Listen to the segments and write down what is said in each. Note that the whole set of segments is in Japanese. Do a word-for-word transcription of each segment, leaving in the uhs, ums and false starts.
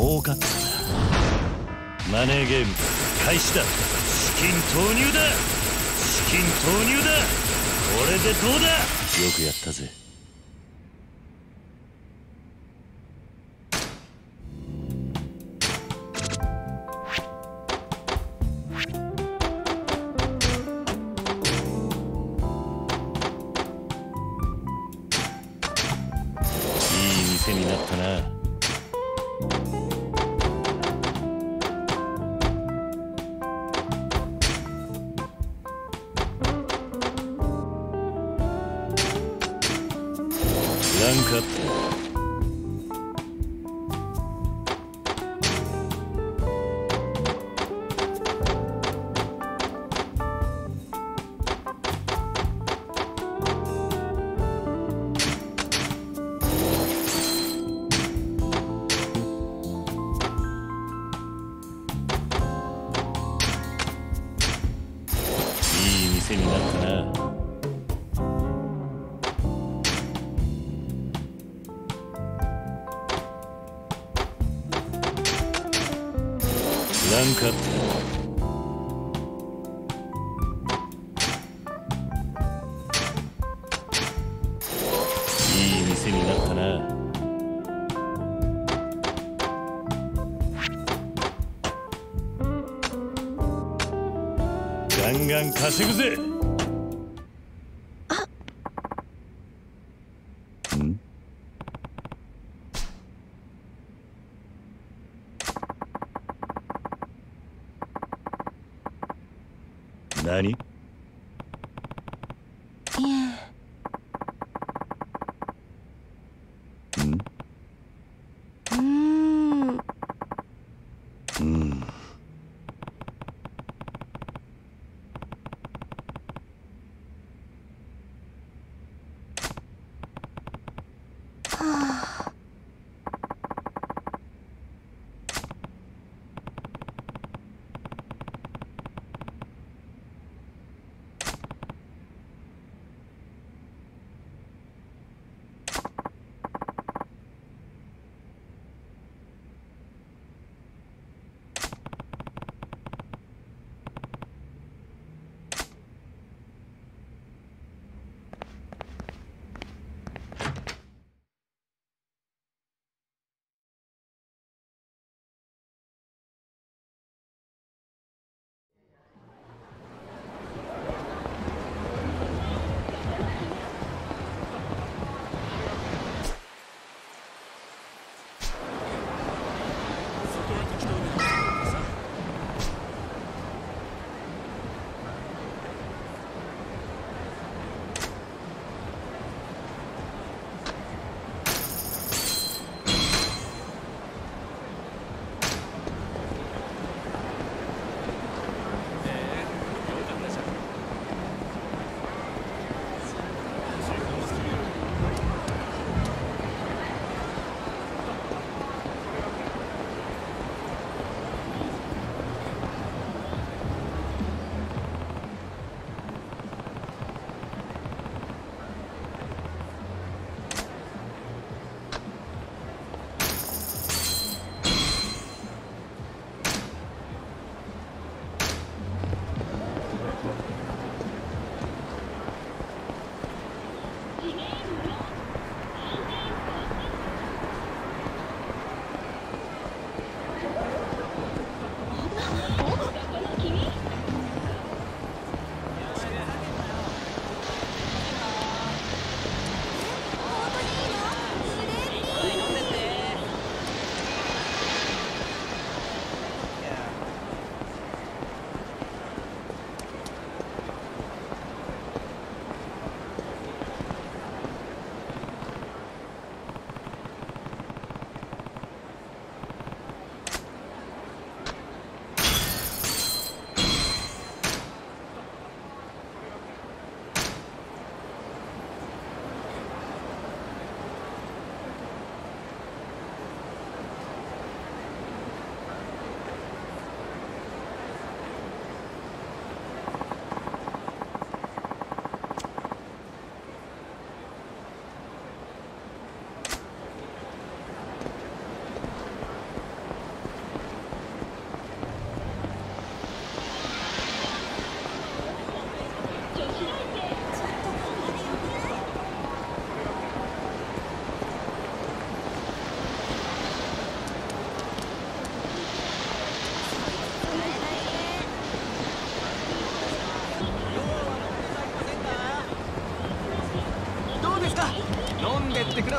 儲かった。マネーゲーム開始だ。資金投入だ。資金投入だ。これでどうだ。よくやったぜ。稼ぐぜ。何？いえ。ん？うん。うん。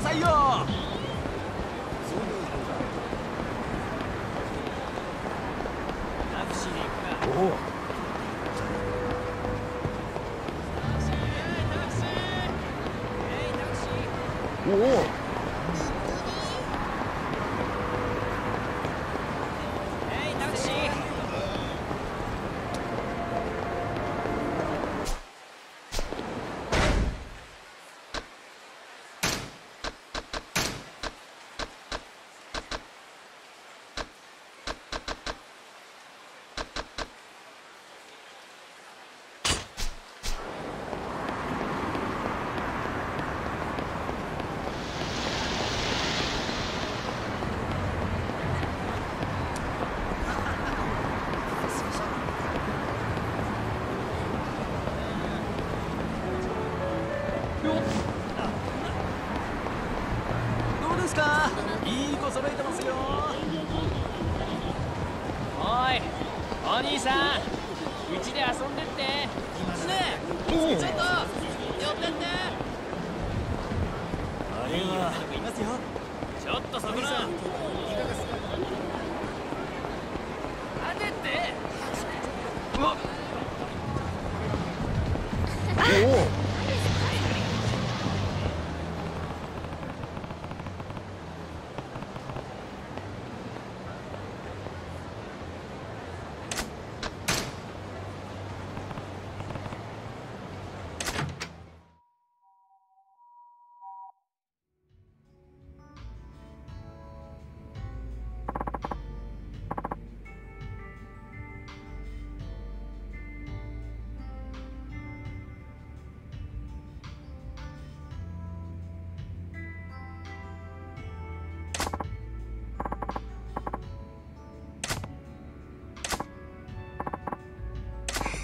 ださいよ。おお。おお。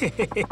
へへへ。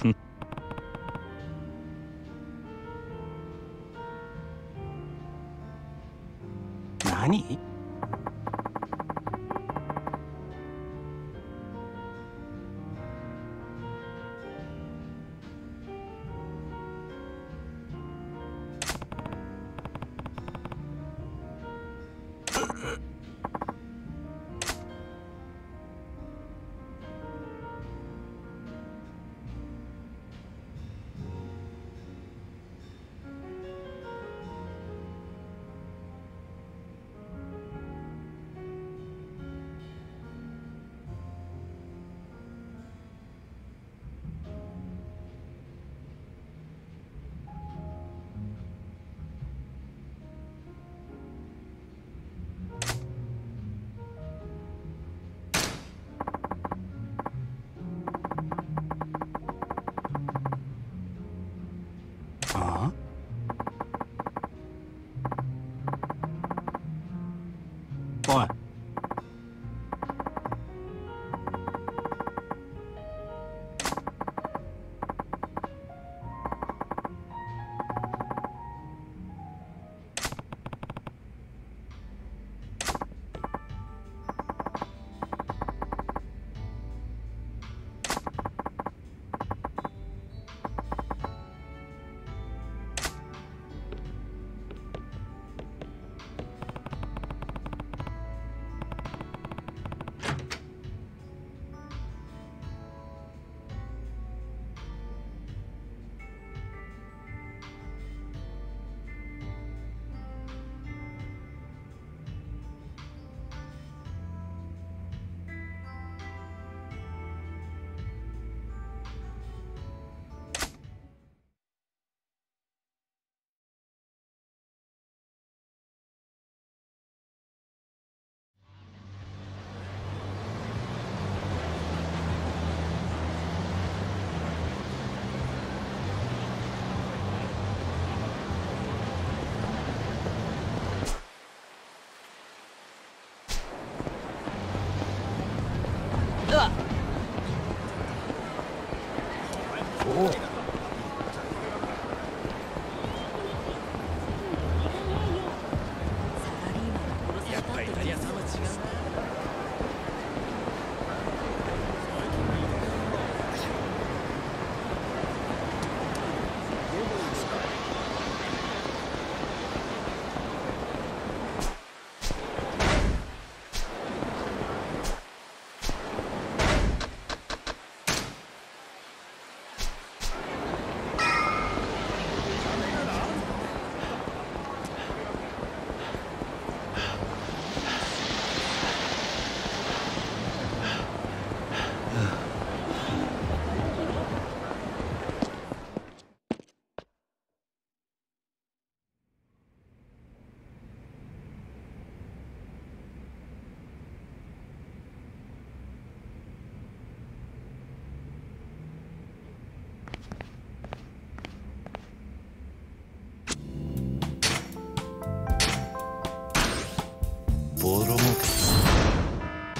何？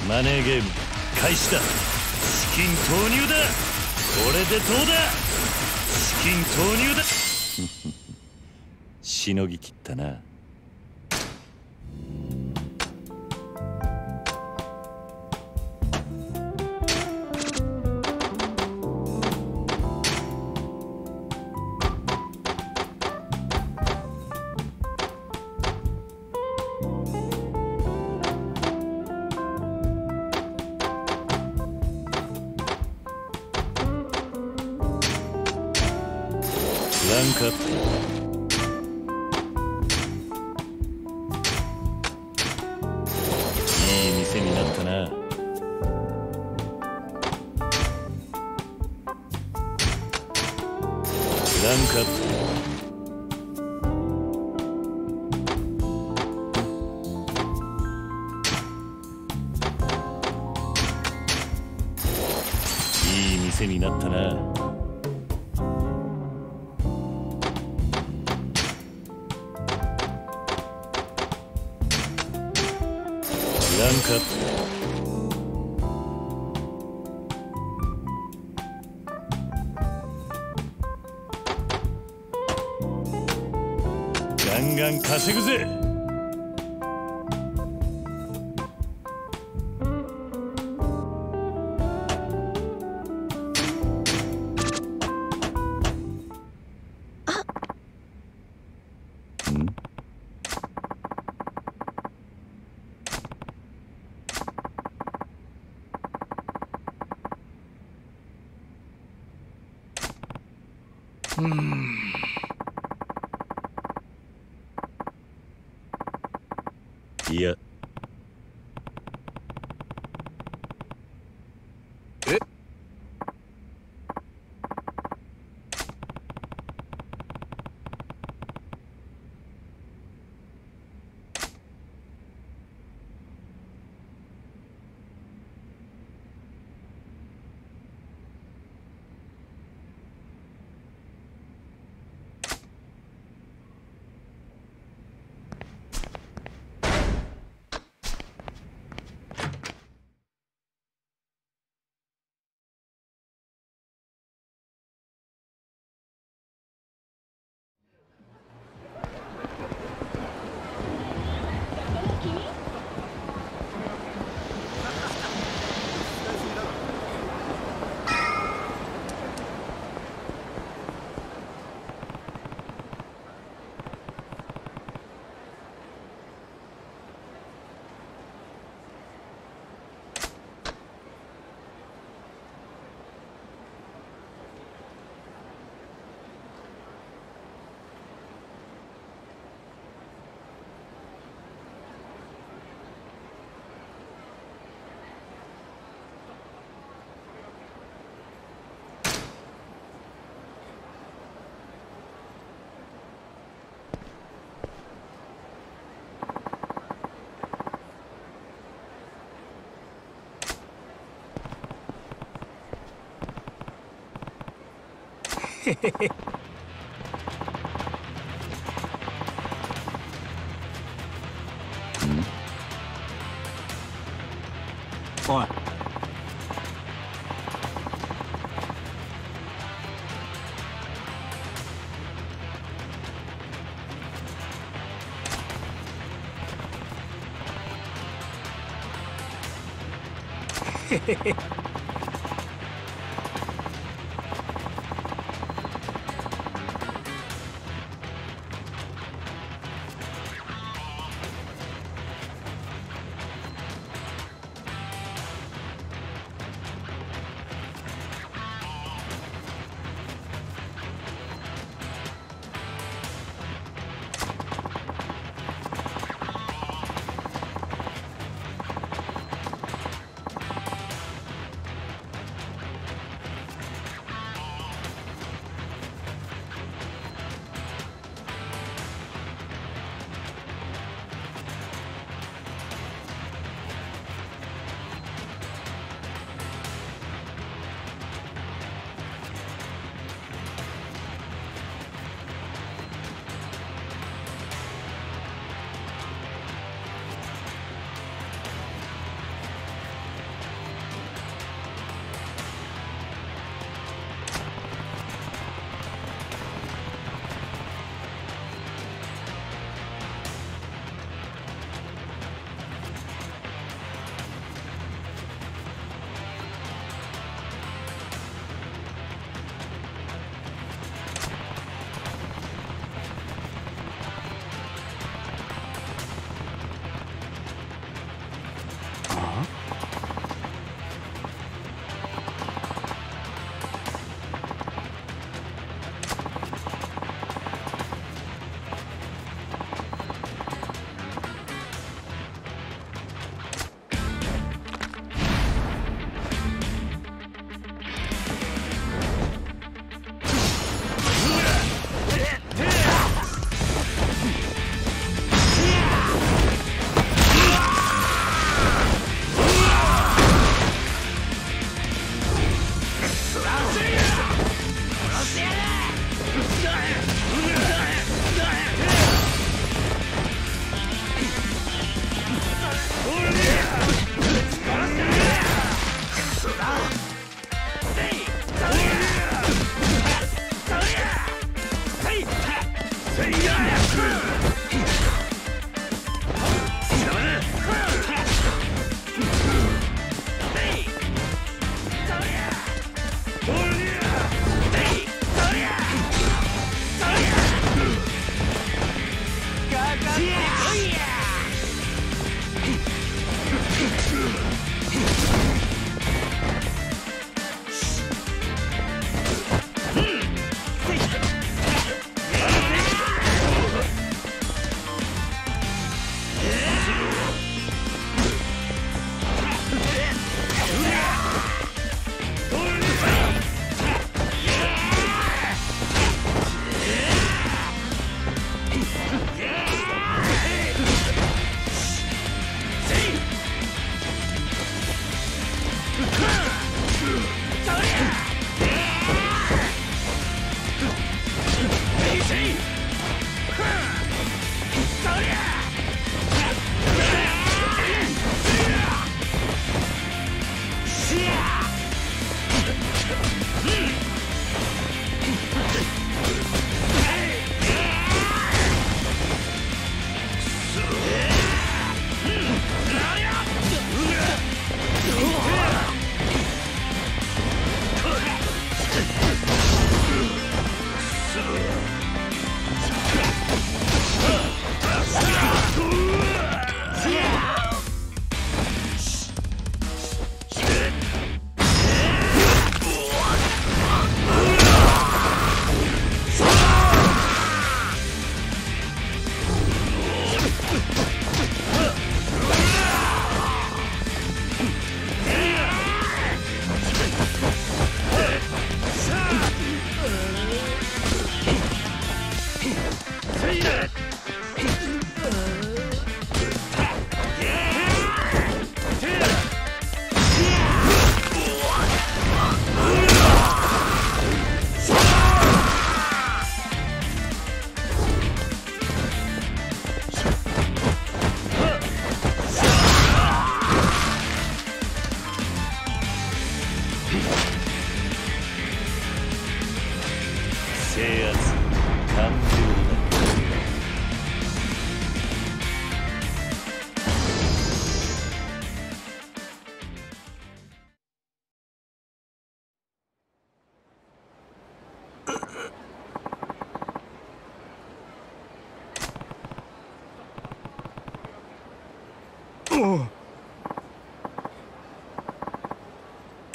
マネーゲーム開始だ。資金投入だ。これでどうだ。資金投入だ。しのぎ切ったな。ガンガン稼ぐぜ。あっ。ん？うん。いや。え？嘿嘿嘿。嗯。おい。嘿嘿嘿。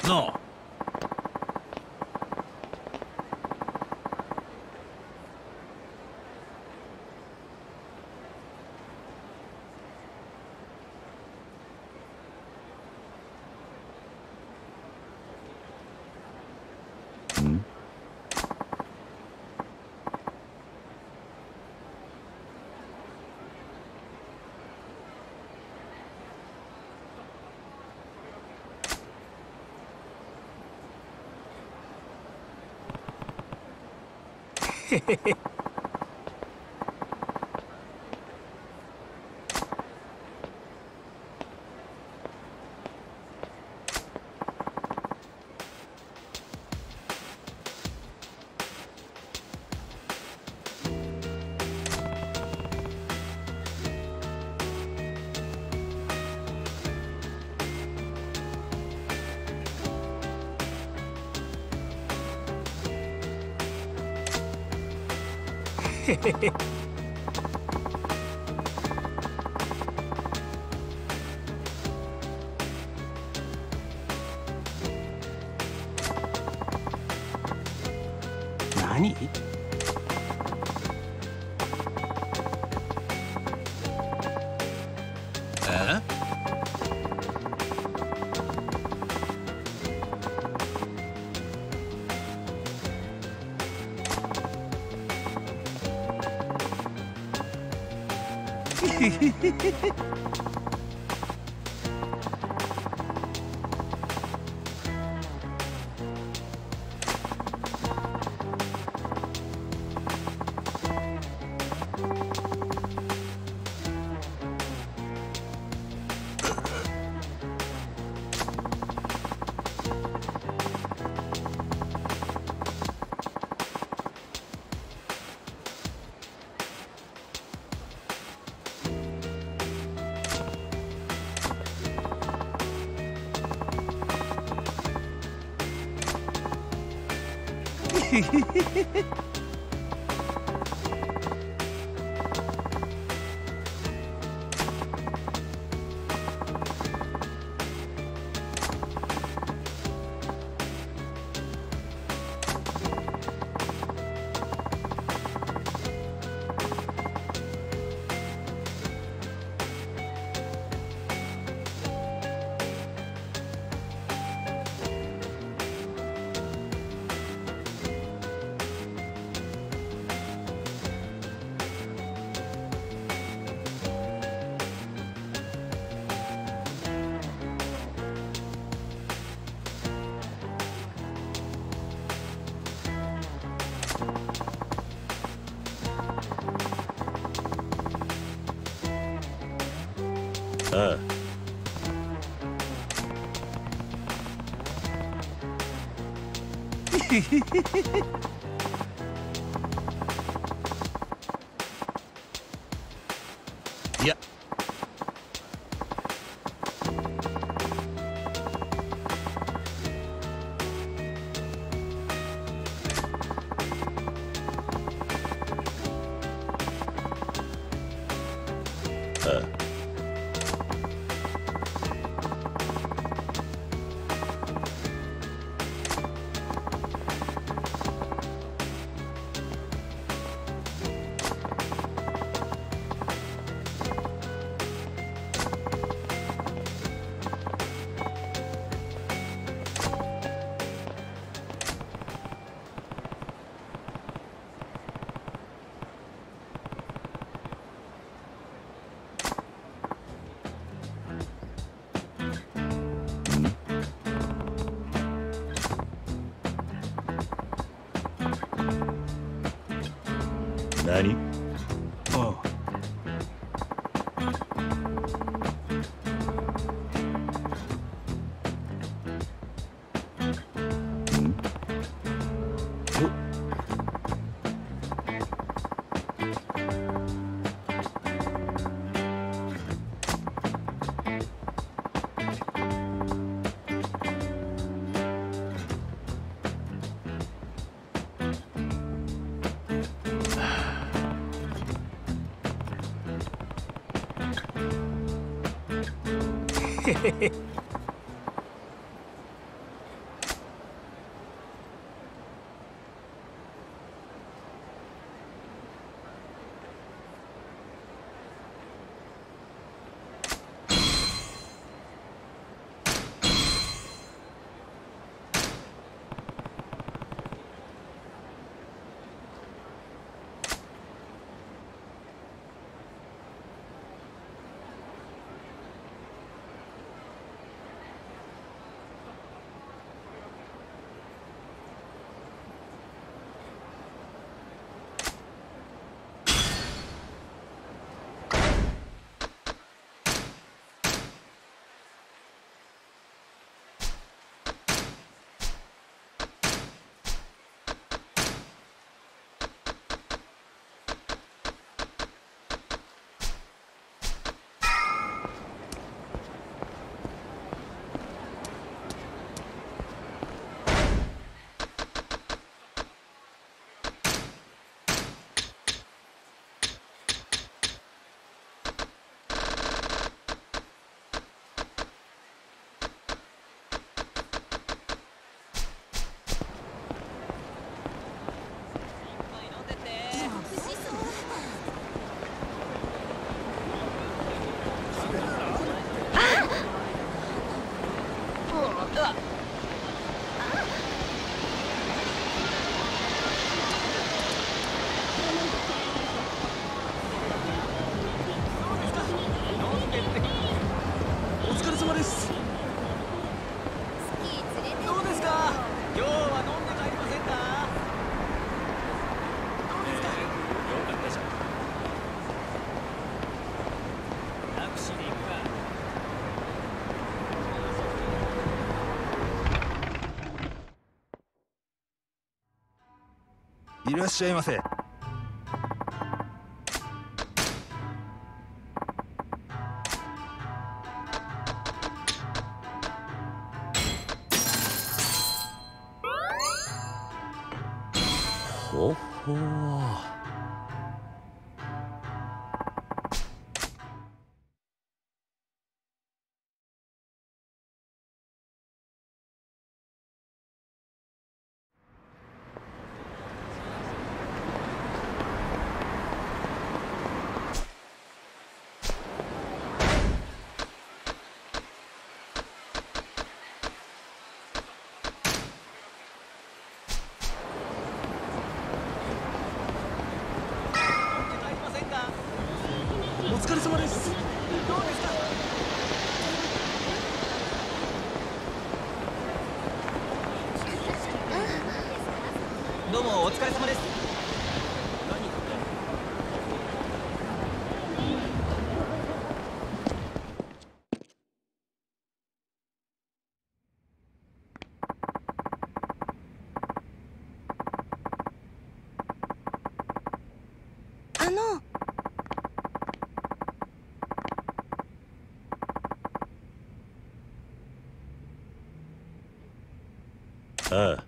No. Hmm? Hehehe. Hehehe.何？ え？ Hehehehe. Uh. Yeah. Uh. 何？ああ。いらっしゃいませ。ほほー。どうもお疲れ様です。あの。ああ。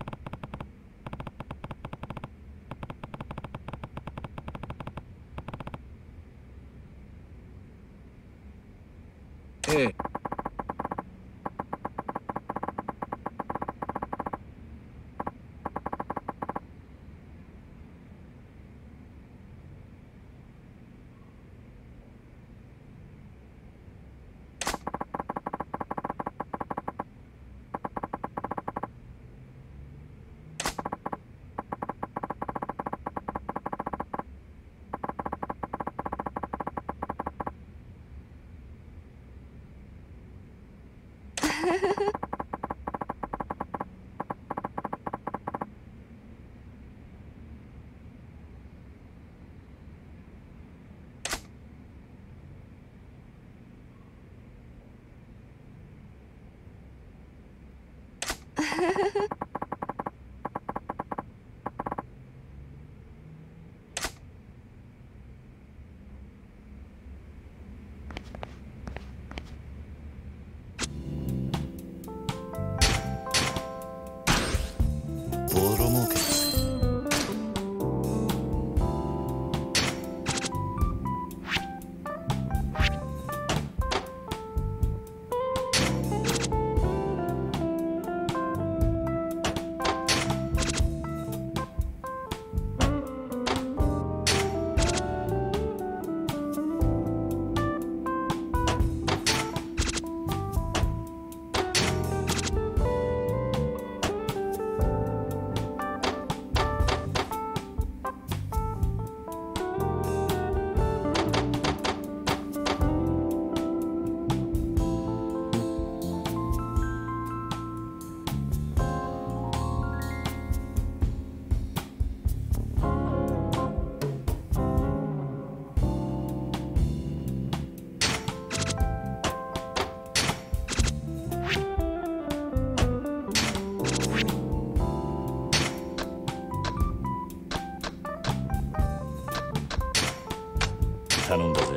頼んだぜ。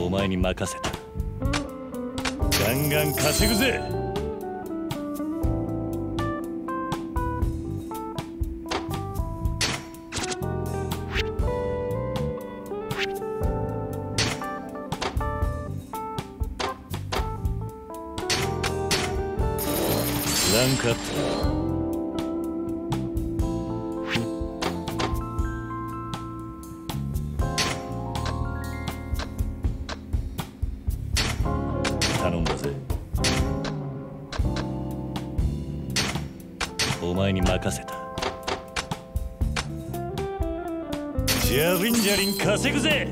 お前に任せた。ガンガン稼ぐぜ。ランクアップ。 お前に任せた。ジャリンジャリン稼ぐぜ。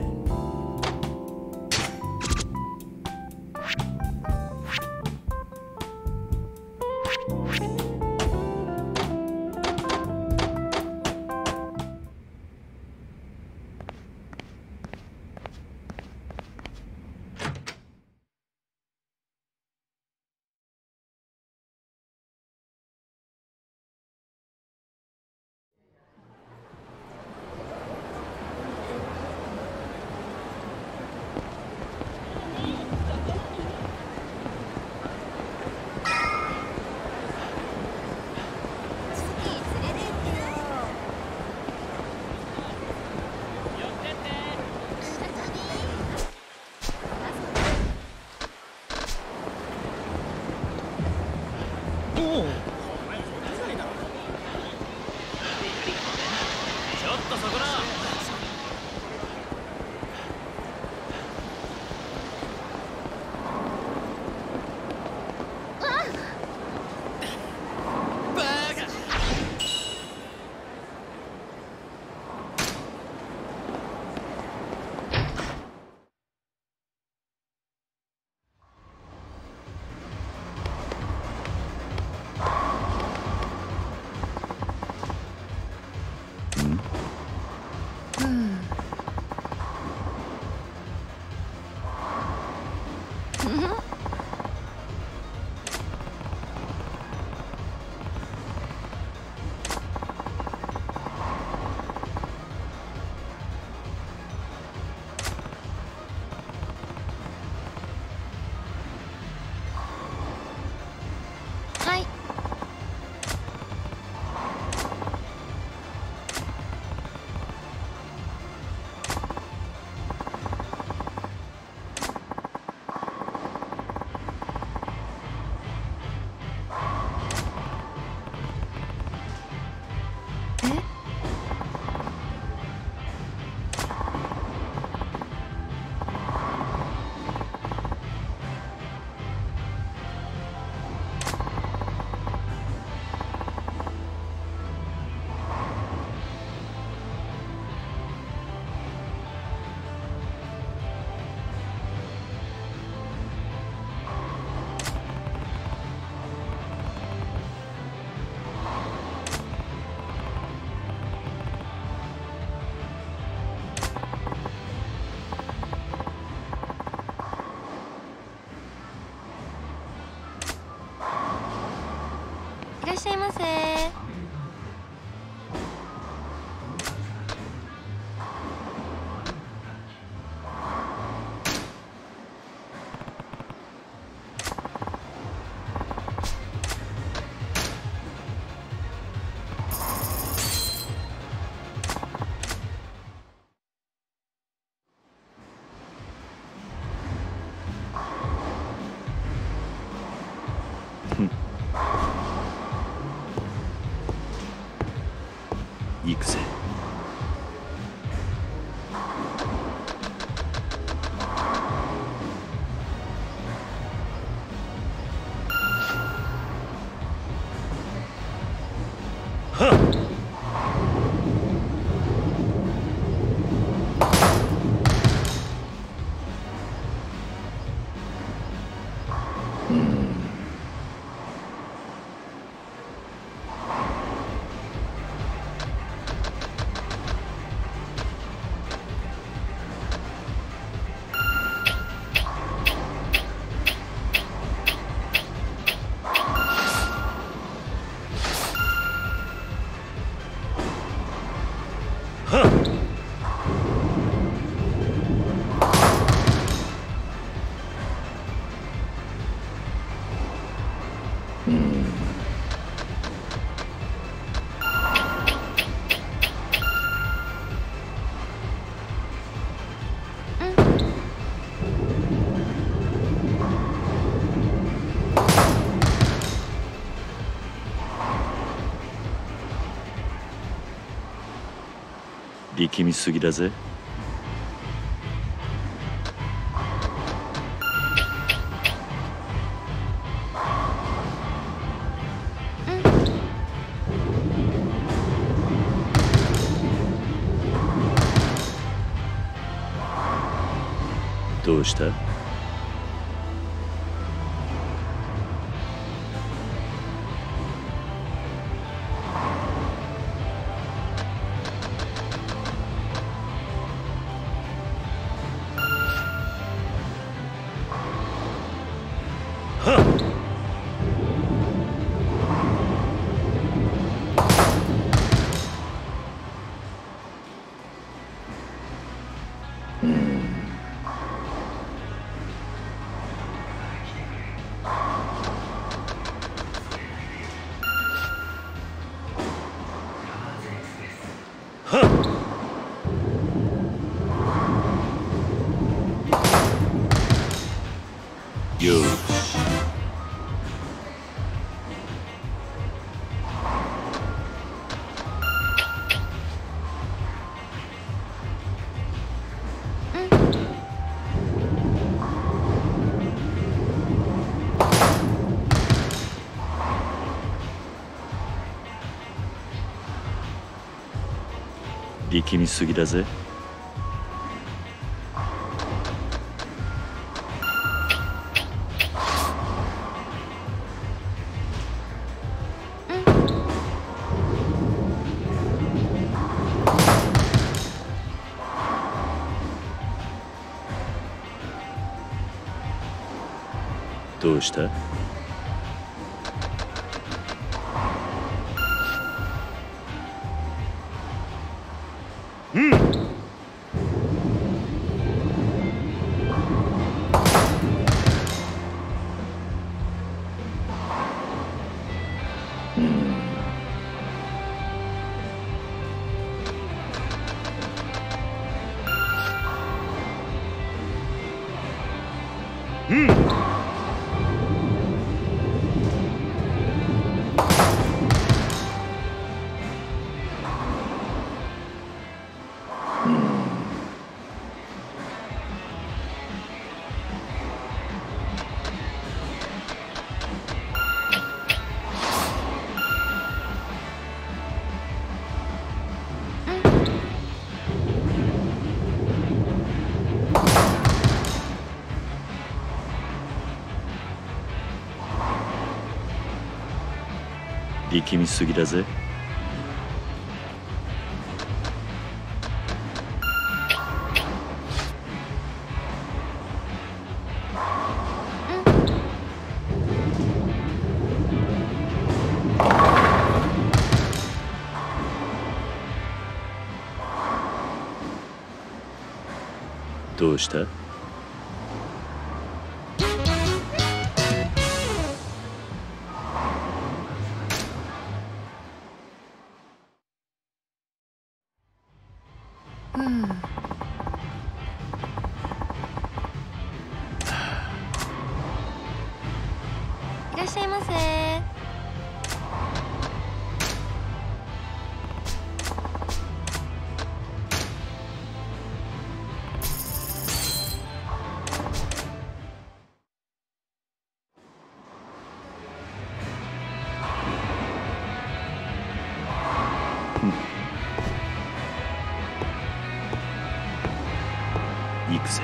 行くぜ。はっ。 力みすぎだぜ。 どうした？はっ！ よし。力みすぎだぜ。 どうした？うん。うん。うん。 力みすぎだぜ。 どうした？ いらっしゃいませ。keeps it.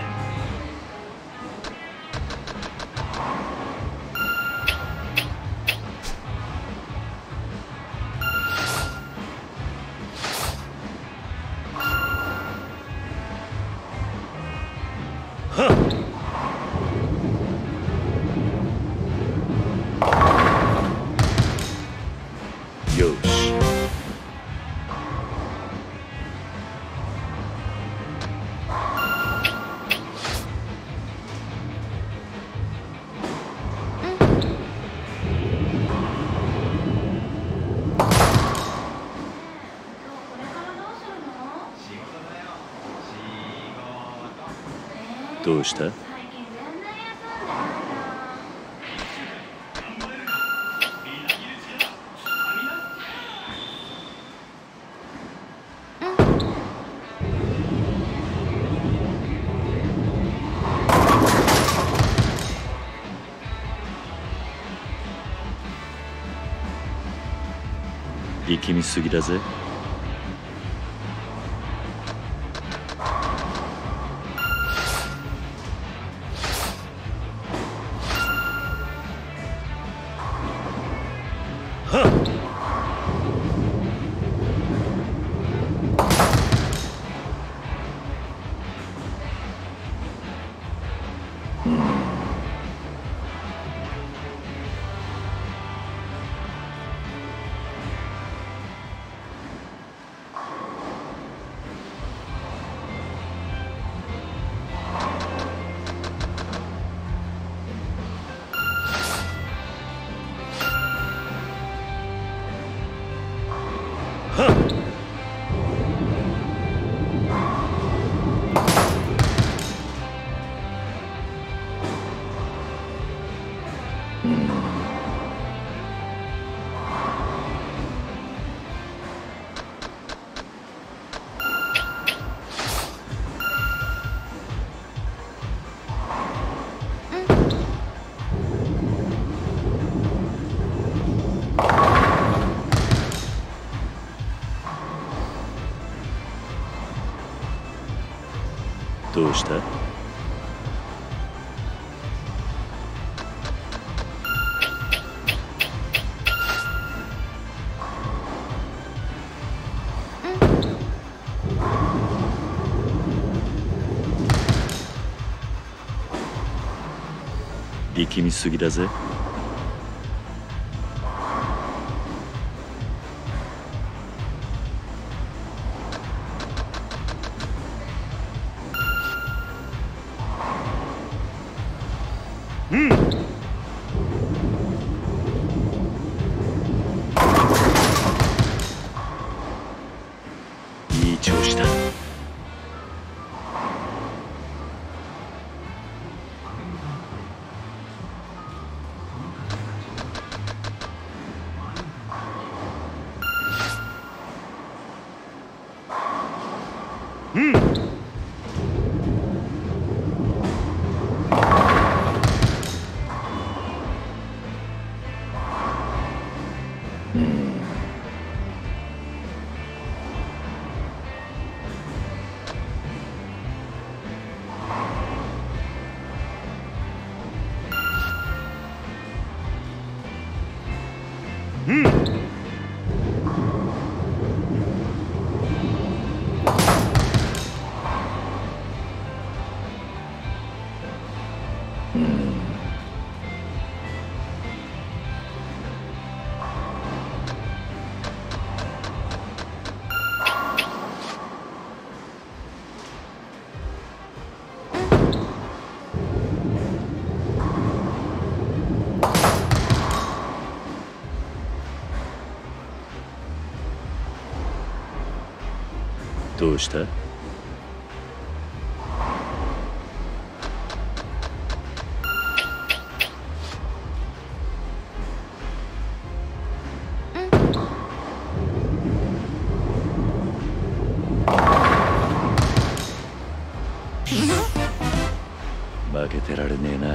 どうした？力みすぎだぜ。どうした？力みすぎだぜ。どうした？負けてられねえな。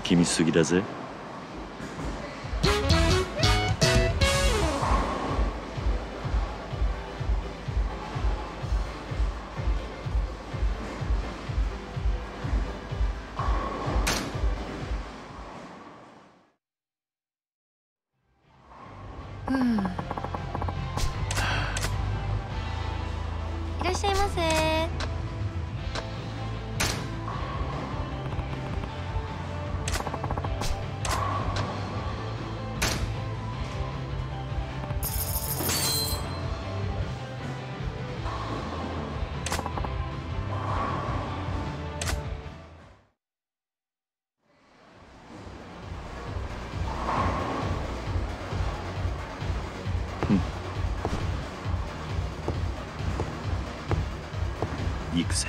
力みすぎだぜ。行くぜ。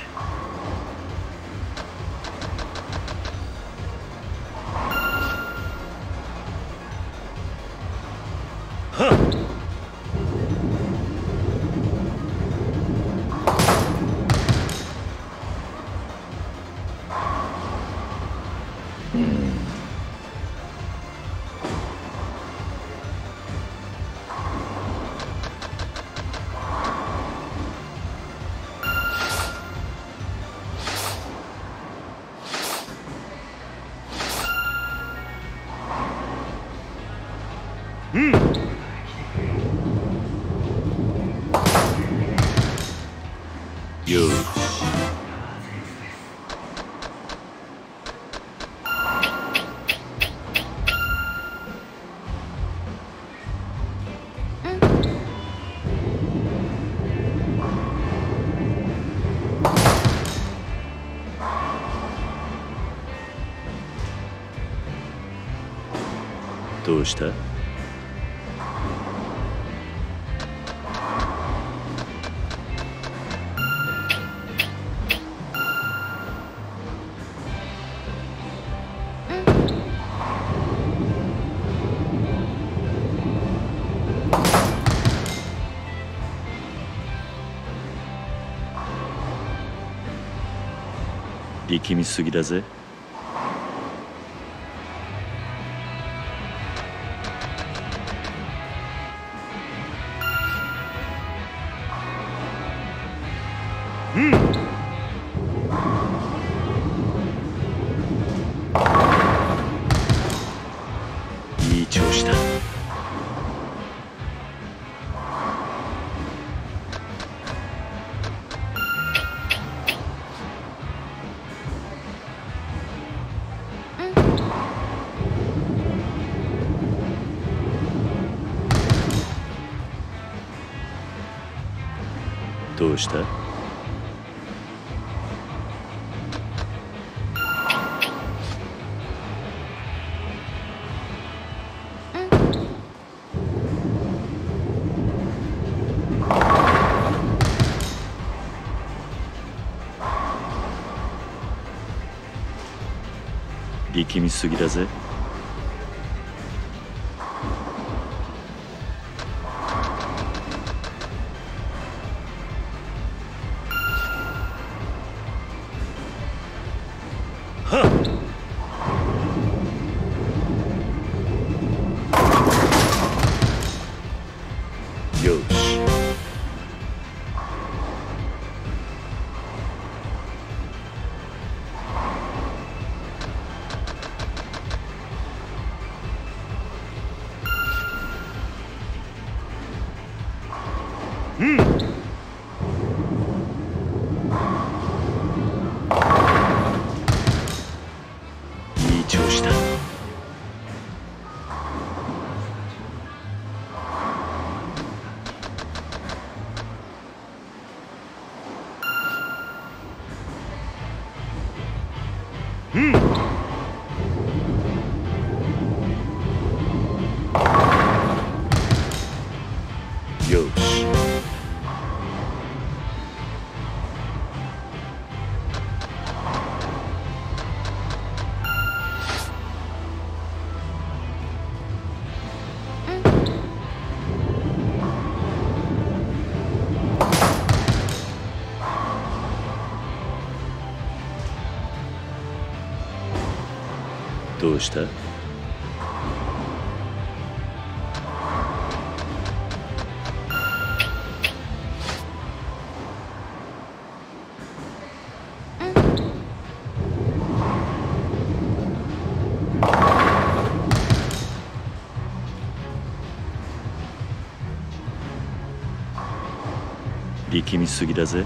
どうした？力みすぎだぜ。どうした？力みすぎだぜ。よし。うした？力みすぎだぜ。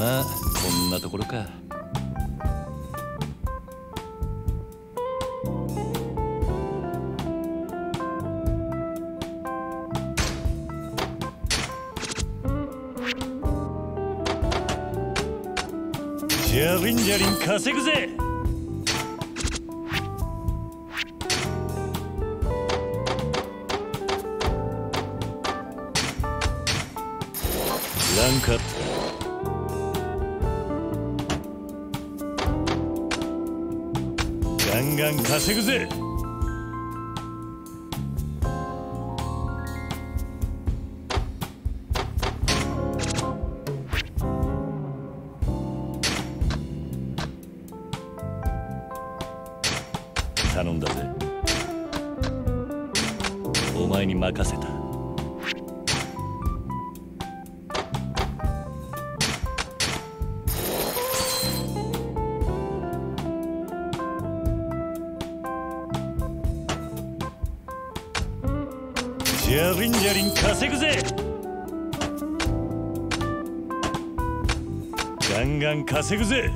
まあこんなところか。ジャリンジャリン稼ぐぜ。ランカット。ガンガン稼ぐぜ。頼んだぜ。お前に任せた。ジャリンジャリン稼ぐぜ。ガンガン稼ぐぜ。